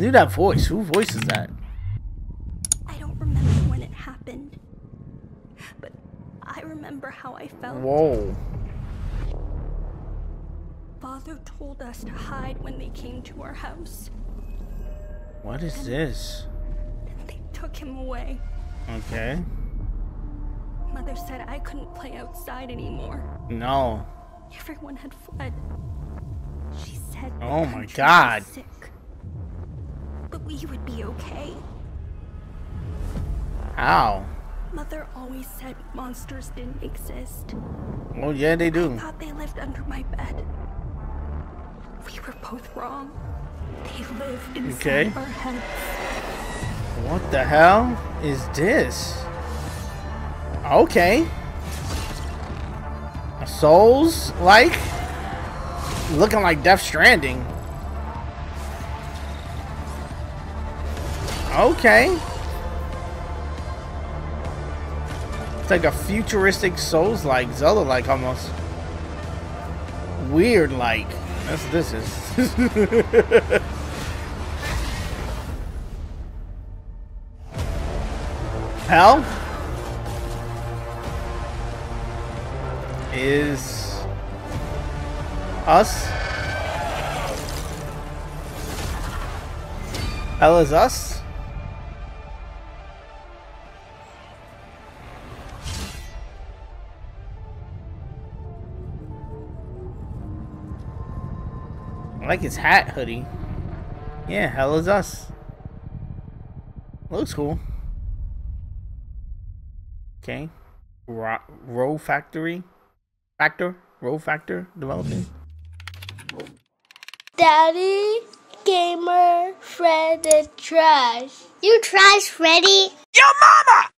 knew that voice. Who voices that? I don't remember when it happened, but I remember how I felt. Whoa. Father told us to hide when they came to our house. What is this? And they took him away. Okay. Mother said I couldn't play outside anymore. No. Everyone had fled. She said, oh my God, sick. But we would be okay. How? Mother always said monsters didn't exist. Oh yeah, they do. I thought they lived under my bed. We were both wrong. They lived inside our heads. What the hell is this? Okay. Souls like looking like Death Stranding. Okay. It's like a futuristic Souls like, Zelda like almost. Weird like. That's what this is. Hell is Us. Hell is Us. I like his hat hoodie. Yeah, Hell is Us. Looks cool. Okay. Rogue Factor development. Daddy, gamer, Fred, and trash. You trash, Freddy? Your mama!